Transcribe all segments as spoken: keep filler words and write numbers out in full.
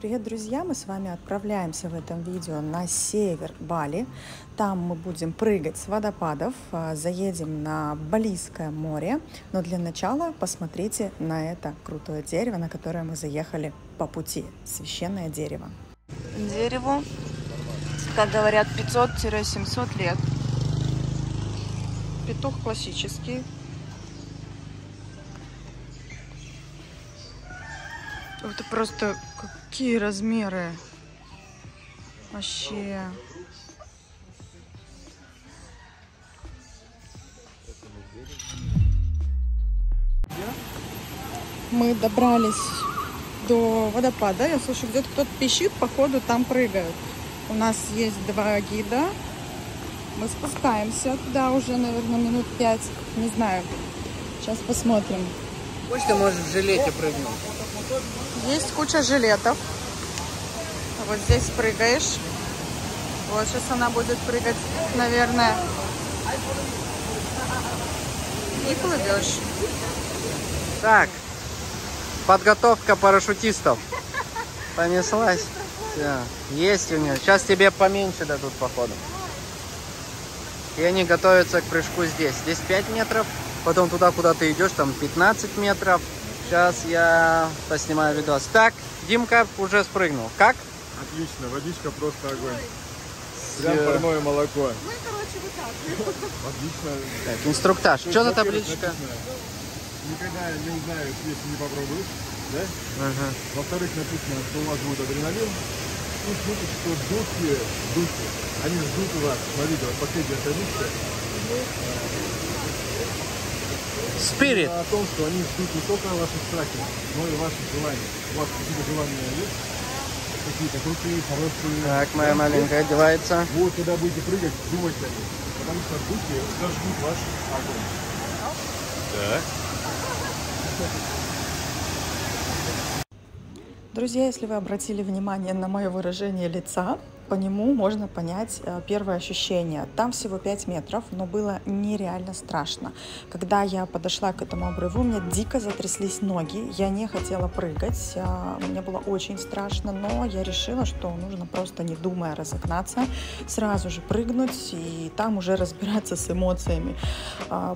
Привет, друзья! Мы с вами отправляемся в этом видео на север Бали. Там мы будем прыгать с водопадов, заедем на Балийское море. Но для начала посмотрите на это крутое дерево, на которое мы заехали по пути. Священное дерево. Дереву, как говорят, пятьсот-семьсот лет. Петух классический. Это просто какие размеры, вообще. Мы добрались до водопада. Я слышу, где-то кто-то пищит, походу там прыгают. У нас есть два гида. Мы спускаемся туда уже, наверное, минут пять. Не знаю. Сейчас посмотрим. Пусть ты можешь в жилете прыгнуть. Есть куча жилетов. Вот здесь прыгаешь. Вот сейчас она будет прыгать, наверное. И плывешь. Так, подготовка парашютистов понеслась. Все. Есть у нее. Сейчас тебе поменьше дадут, походу. И они готовятся к прыжку здесь. Здесь пять метров. Потом туда, куда ты идешь, там пятнадцать метров. Сейчас я поснимаю видос. Так, Димка уже спрыгнул. Как? Отлично, водичка просто огонь. Прям парное молоко. Мы, короче, вот так. Отлично. Так, инструктаж. Что за табличка? Никогда не узнаешь, если не попробуешь. Да? Ага. Во-вторых, написано, что у вас будет адреналин. И смотрите, что духи, духи. Они ждут у вас. Смотрите, вот последняя табличка. Спирит. О том, что они ждут не только ваши страхи, но и ваши желания. У вас какие-то желания есть? Какие-то крутые, хорошие... Так, моя маленькая одевается. Вот, когда будете прыгать, думайте о них. Потому что духи зажгут ваш огонь. Так. Друзья, если вы обратили внимание на мое выражение лица, по нему можно понять первое ощущение. Там всего пять метров, но было нереально страшно. Когда я подошла к этому обрыву, у меня дико затряслись ноги. Я не хотела прыгать, мне было очень страшно, но я решила, что нужно просто, не думая, разогнаться, сразу же прыгнуть и там уже разбираться с эмоциями.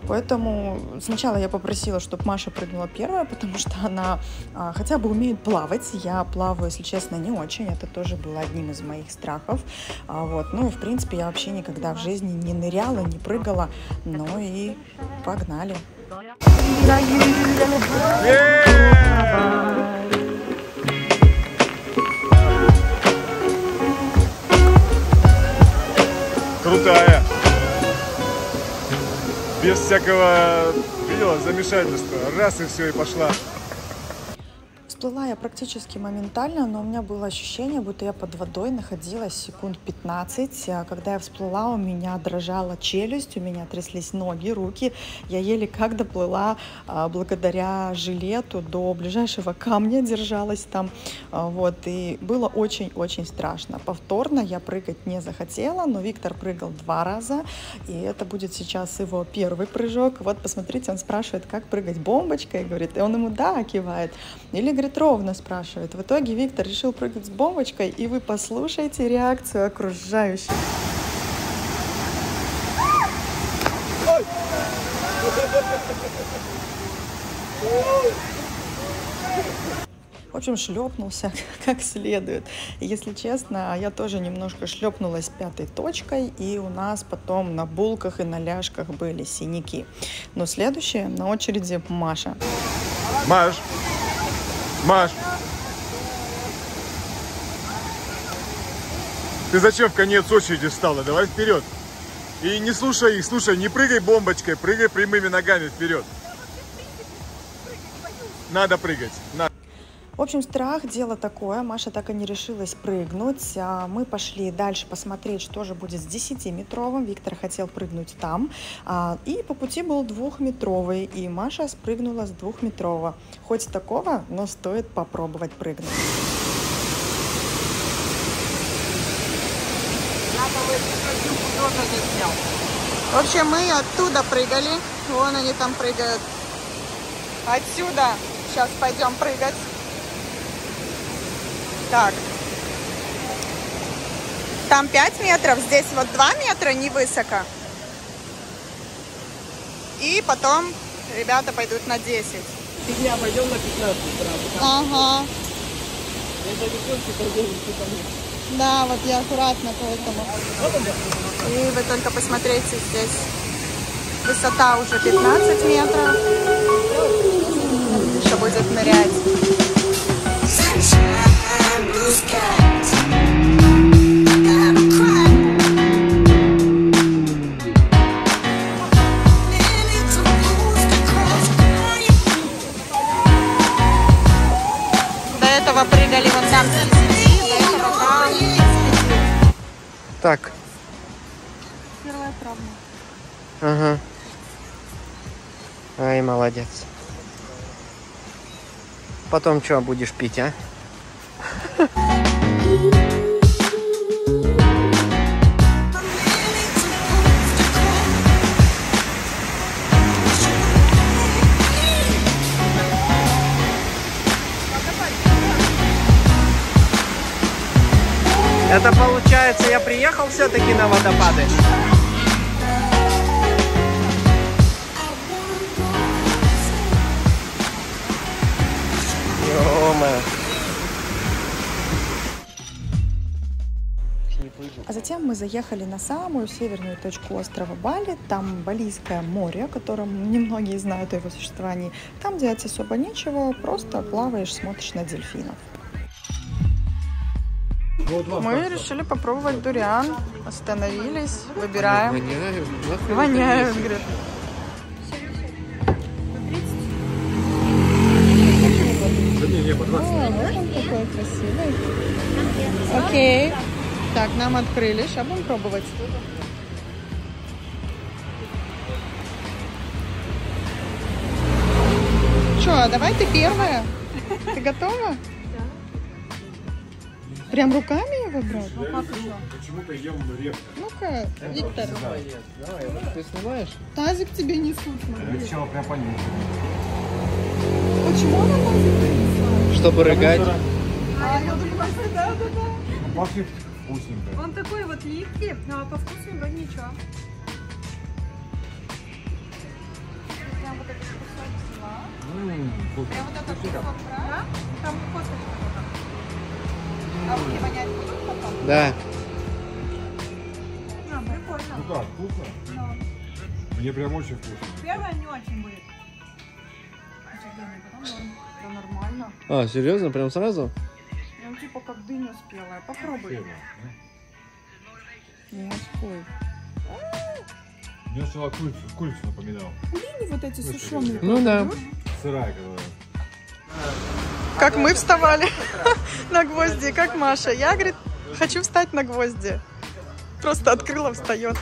Поэтому сначала я попросила, чтобы Маша прыгнула первая, потому что она хотя бы умеет плавать. Я плаваю, если честно, не очень. Это тоже было одним из моих страхов. Вот. Ну и в принципе я вообще никогда в жизни не ныряла, не прыгала, но и погнали. Yeah! Крутая! Без всякого, видела, замешательства. Раз и все, и пошла. Всплыла я практически моментально, но у меня было ощущение, будто я под водой находилась секунд пятнадцать. Когда я всплыла, у меня дрожала челюсть, у меня тряслись ноги, руки. Я еле как доплыла благодаря жилету до ближайшего камня, держалась там. Вот, и было очень-очень страшно. Повторно я прыгать не захотела, но Виктор прыгал два раза, и это будет сейчас его первый прыжок. Вот, посмотрите, он спрашивает, как прыгать бомбочкой, говорит, и он ему «да» кивает. Или, говорит, ровно спрашивает. В итоге Виктор решил прыгать с бомбочкой, и вы послушайте реакцию окружающих. В общем, шлепнулся как следует. Если честно, я тоже немножко шлепнулась пятой точкой, и у нас потом на булках и на ляжках были синяки. Но следующая на очереди Маша. Маш! Маш, ты зачем в конец очереди встала? Давай вперед. И не слушай их, слушай, не прыгай бомбочкой, прыгай прямыми ногами вперед. Надо прыгать. Надо. В общем, страх, дело такое, Маша так и не решилась прыгнуть, мы пошли дальше посмотреть, что же будет с десятиметровым, Виктор хотел прыгнуть там, и по пути был двухметровый, и Маша спрыгнула с двухметрового, хоть такого, но стоит попробовать прыгнуть. В общем, мы оттуда прыгали, вон они там прыгают, отсюда сейчас пойдем прыгать. Так. Там пять метров, здесь вот два метра, невысоко. И потом ребята пойдут на десять. Фигня, пойдем на пятнадцать сразу. Ага. Да, вот я аккуратно поэтому. И вы только посмотрите, здесь высота уже пятнадцать метров. Миша будет нырять. Так. Первая травма. Ага. Ай, молодец. Потом что будешь пить, а? Это получается, я приехал все-таки на водопады. А затем мы заехали на самую северную точку острова Бали. Там Балийское море, о котором немногие знают о его существовании. Там делать особо нечего, просто плаваешь, смотришь на дельфинов. Мы решили попробовать дуриан, остановились, выбираем. Воняют, воняют, говорит. Он такой красивый. Окей. Так, нам открыли, сейчас будем пробовать. Что, давай ты первая. Ты готова? Прям руками его брать? Ну как еще? Почему-то ем репку. Ну-ка, Виктор. Давай, ты снимаешь? Тазик тебе несут. Ты чего, прям понятно. Почему она тазик принесла? Чтобы рыгать. А, я думаю, да, да, да. Пахнет вкусненько. Он такой вот липкий, но по вкусу вроде ничего. Прям вот этот кусок взяла. Прям вот этот кусок брала. Там косточка. А вы не вонять будут потом? Да. А, прикольно. Ну как, вкусно? Да. Мне прям очень вкусно. Первое не очень будет. А потом норм. Да нормально. А, серьезно? Прям сразу? Прям типа как дыня спелая. Попробуй. Спелая, да? Не успой. Мне сначала курицу, курицу напоминал. Блин, вот эти курицу сушеные. Ну да. Сырая, когда. Как мы вставали на гвозди, как Маша. Я, говорит, хочу встать на гвозди. Просто открыла, встает.